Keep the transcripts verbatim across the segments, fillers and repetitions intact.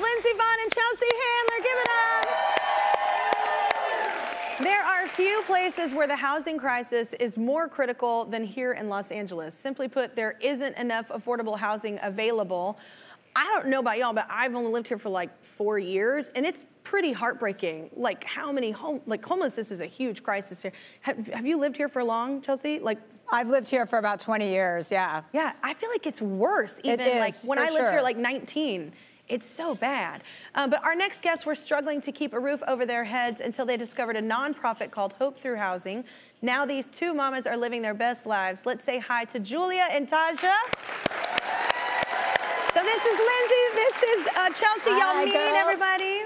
Lindsay Vaughn and Chelsea Handler. Give it up. There are few places where the housing crisis is more critical than here in Los Angeles. Simply put, there isn't enough affordable housing available. I don't know about y'all, but I've only lived here for like four years, and it's pretty heartbreaking. Like how many home, like homelessness is a huge crisis here. Have, have you lived here for long, Chelsea? Like I've lived here for about twenty years, yeah. Yeah, I feel like it's worse even. It is, like when I lived sure. here like nineteen. It's so bad. Um, but our next guests were struggling to keep a roof over their heads until they discovered a nonprofit called Hope Through Housing. Now these two mamas are living their best lives. Let's say hi to Julia and Taja. So this is Lindsay, this is uh, Chelsea, y'all mean everybody.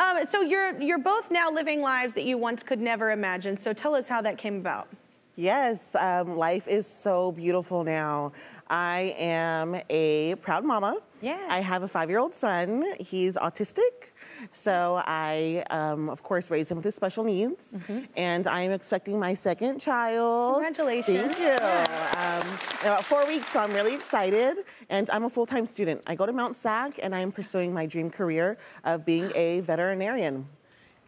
Um, so you're, you're both now living lives that you once could never imagine. So tell us how that came about. Yes, um, life is so beautiful now. I am a proud mama. Yeah. I have a five-year-old son. He's autistic. So I, um, of course, raised him with his special needs. Mm-hmm. And I am expecting my second child. Congratulations. Thank you. Yeah. Um, in about four weeks, so I'm really excited. And I'm a full-time student. I go to Mount S A C, and I'm pursuing my dream career of being a veterinarian.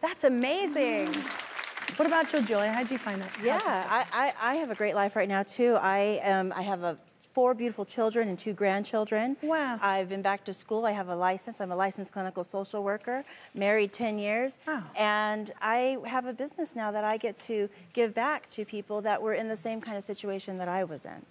That's amazing. Mm-hmm. What about you, Julia? How'd you find that? Yeah, I, I, I have a great life right now, too. I, um, I have a... four beautiful children and two grandchildren. Wow. I've been back to school. I have a license. I'm a licensed clinical social worker, married ten years. Oh. And I have a business now that I get to give back to people that were in the same kind of situation that I was in.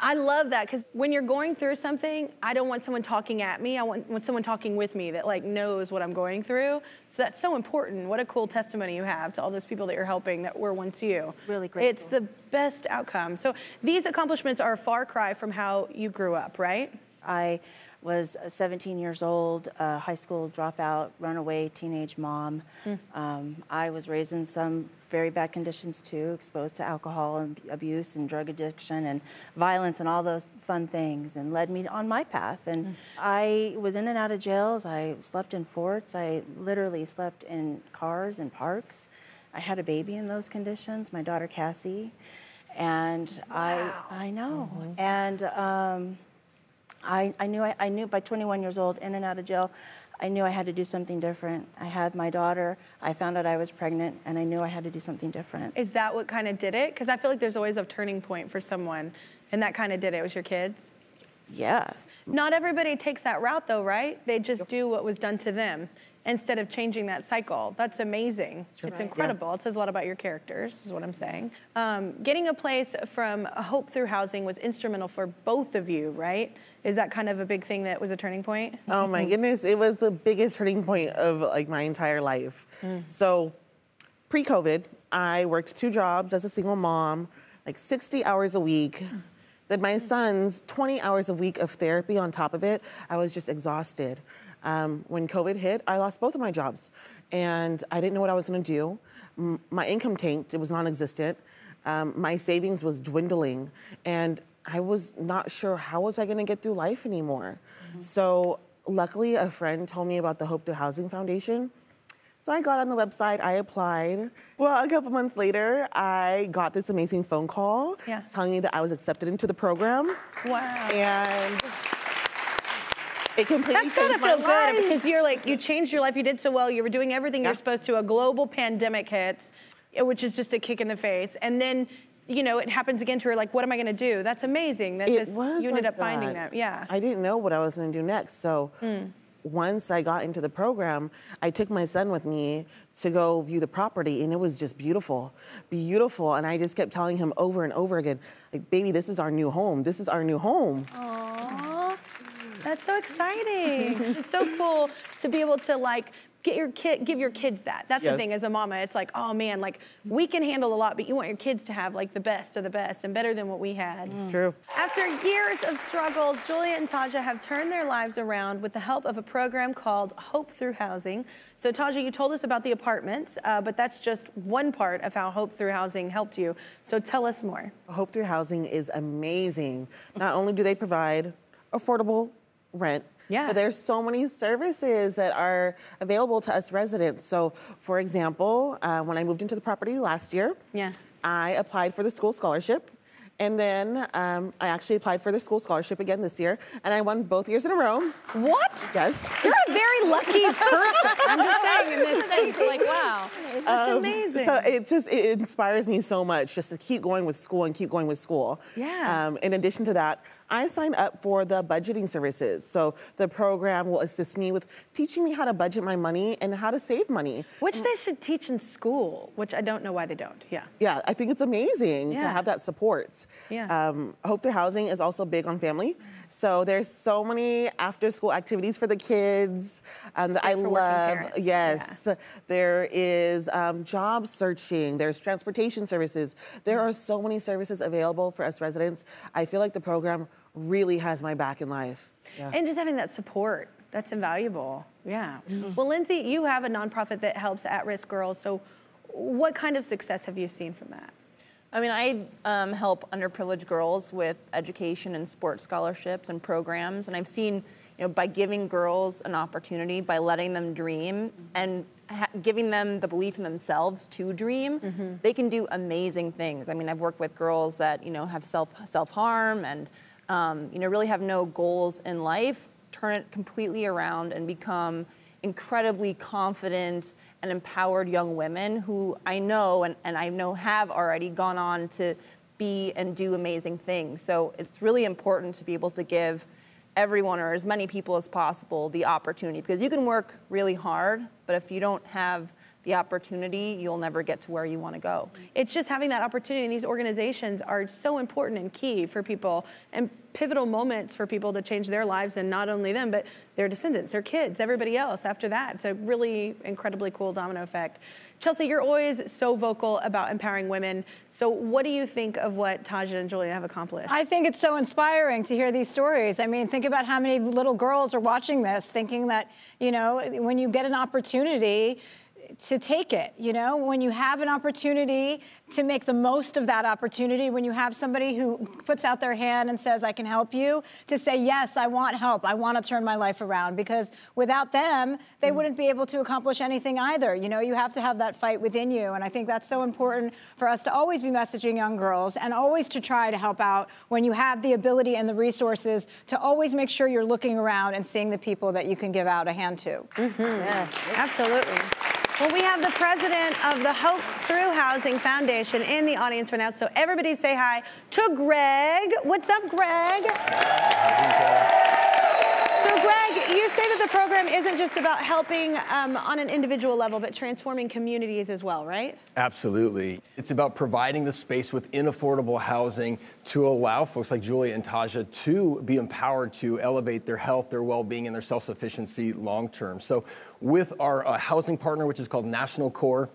I love that, because when you're going through something, I don't want someone talking at me. I want, want someone talking with me that like knows what I'm going through. So that's so important. What a cool testimony you have to all those people that you're helping that were once you. Really grateful. It's the best outcome. So these accomplishments are a far cry from how you grew up, right? I was seventeen years old, a high school dropout, runaway teenage mom. Mm. Um, I was raised in some very bad conditions too, exposed to alcohol and abuse and drug addiction and violence and all those fun things, and led me on my path. And mm. I was in and out of jails. I slept in forts. I literally slept in cars and parks. I had a baby in those conditions, my daughter Cassie. And wow. I, I know. Mm-hmm. And, um, I, I knew I, I knew by twenty-one years old, in and out of jail, I knew I had to do something different. I had my daughter, I found out I was pregnant, and I knew I had to do something different. Is that what kind of did it? Because I feel like there's always a turning point for someone, and that kind of did it. It was your kids? Yeah. Not everybody takes that route though, right? They just do what was done to them instead of changing that cycle. That's amazing. That's it's right. incredible. Yeah. It says a lot about your characters, is what I'm saying. Um, getting a place from Hope Through Housing was instrumental for both of you, right? Is that kind of a big thing that was a turning point? Oh my goodness, it was the biggest turning point of like my entire life. Mm. So pre-COVID, I worked two jobs as a single mom, like sixty hours a week. Mm. Then my son's twenty hours a week of therapy on top of it. I was just exhausted. Um, when COVID hit, I lost both of my jobs, and I didn't know what I was gonna do. M my income tanked, it was non-existent. Um, my savings was dwindling, and I was not sure how was I gonna get through life anymore. Mm-hmm. So luckily, a friend told me about the Hope Through Housing Foundation. So I got on the website, I applied. Well, a couple months later, I got this amazing phone call yeah. telling me that I was accepted into the program. Wow. And it completely That's gotta feel good life. Because you're like, you changed your life, you did so well, you were doing everything yeah. you're supposed to, a global pandemic hits, which is just a kick in the face. And then, you know, it happens again to her, like, what am I gonna do? That's amazing that it this, was you ended like up that. finding that, yeah. I didn't know what I was gonna do next, so. Mm. Once I got into the program, I took my son with me to go view the property, and it was just beautiful, beautiful. And I just kept telling him over and over again, like, baby, this is our new home. This is our new home. Aww, that's so exciting. It's so cool to be able to like, Get your kid, give your kids that. That's yes. the thing as a mama, it's like, oh man, like we can handle a lot, but you want your kids to have like the best of the best and better than what we had. It's mm. true. After years of struggles, Julia and Taja have turned their lives around with the help of a program called Hope Through Housing. So Taja, you told us about the apartments, uh, but that's just one part of how Hope Through Housing helped you. So tell us more. Hope Through Housing is amazing. Not only do they provide affordable rent, yeah. But there's so many services that are available to us residents. So, for example, uh, when I moved into the property last year, yeah. I applied for the school scholarship, And then um, I actually applied for the school scholarship again this year, and I won both years in a row. What? Yes. You're a very lucky person. I'm just saying, in this sense, like, wow, that's um, amazing. So it just it inspires me so much just to keep going with school and keep going with school. Yeah. Um, in addition to that, I signed up for the budgeting services. So the program will assist me with teaching me how to budget my money and how to save money. Which they should teach in school, which I don't know why they don't, yeah. Yeah, I think it's amazing yeah. to have that support. Yeah. Um, Hope Through Housing is also big on family. So there's so many after school activities for the kids um, that I love. Yes, yeah. There is um, job searching, there's transportation services. There are so many services available for us residents. I feel like the program really has my back in life. Yeah. And just having that support, that's invaluable, yeah. Mm-hmm. Well, Lindsay, you have a nonprofit that helps at-risk girls, so what kind of success have you seen from that? I mean, I um, help underprivileged girls with education and sports scholarships and programs, and I've seen, you know, by giving girls an opportunity, by letting them dream, mm-hmm. and ha giving them the belief in themselves to dream, mm-hmm. they can do amazing things. I mean, I've worked with girls that, you know, have self, self-harm and Um, you know, really have no goals in life, turn it completely around and become incredibly confident and empowered young women who I know and, and I know have already gone on to be and do amazing things. So it's really important to be able to give everyone or as many people as possible the opportunity, because you can work really hard, but if you don't have the opportunity, you'll never get to where you want to go. It's just having that opportunity, and these organizations are so important and key for people and pivotal moments for people to change their lives, and not only them, but their descendants, their kids, everybody else after that. It's a really incredibly cool domino effect. Chelsea, you're always so vocal about empowering women. So what do you think of what Taja and Julia have accomplished? I think it's so inspiring to hear these stories. I mean, think about how many little girls are watching this thinking that, you know, when you get an opportunity, to take it, you know, when you have an opportunity to make the most of that opportunity, when you have somebody who puts out their hand and says, I can help you, to say, yes, I want help. I want to turn my life around, because without them, they mm-hmm. wouldn't be able to accomplish anything either. You know, you have to have that fight within you. And I think that's so important for us to always be messaging young girls and always to try to help out when you have the ability and the resources to always make sure you're looking around and seeing the people that you can give out a hand to. Mm-hmm. Yes, absolutely. Well, we have the president of the Hope Through Housing Foundation in the audience right now, so everybody say hi to Greg. What's up, Greg? So, Greg, you say that the program isn't just about helping um, on an individual level, but transforming communities as well, right? Absolutely. It's about providing the space within affordable housing to allow folks like Julia and Taja to be empowered to elevate their health, their well-being, and their self-sufficiency long-term. So, with our uh, housing partner, which is called National Core,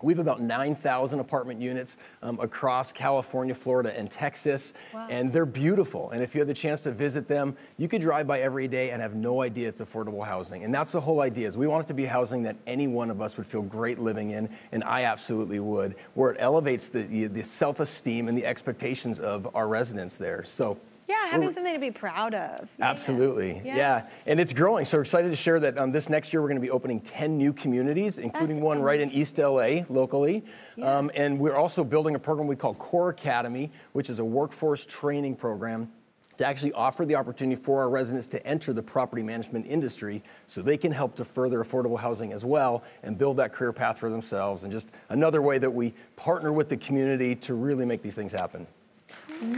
we have about nine thousand apartment units um, across California, Florida, and Texas. Wow. And they're beautiful. And if you had the chance to visit them, you could drive by every day and have no idea it's affordable housing. And that's the whole idea, is we want it to be housing that any one of us would feel great living in, and I absolutely would, where it elevates the, the self-esteem and the expectations of our residents there. So. Yeah, having something to be proud of. Absolutely, yeah. yeah. And it's growing, so we're excited to share that um, this next year we're gonna be opening ten new communities, including That's one amazing. right in East L A, locally. Yeah. Um, and we're also building a program we call Core Academy, which is a workforce training program to actually offer the opportunity for our residents to enter the property management industry so they can help to further affordable housing as well and build that career path for themselves. And just another way that we partner with the community to really make these things happen.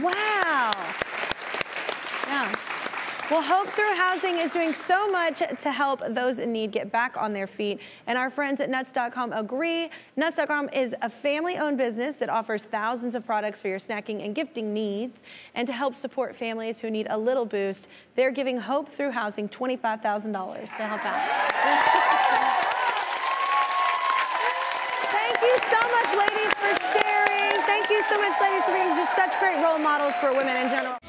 Wow. Well, Hope Through Housing is doing so much to help those in need get back on their feet, and our friends at Nuts dot com agree. Nuts dot com is a family-owned business that offers thousands of products for your snacking and gifting needs, and to help support families who need a little boost, they're giving Hope Through Housing twenty-five thousand dollars to help out. Thank you so much, ladies, for sharing. Thank you so much, ladies, for being just such great role models for women in general.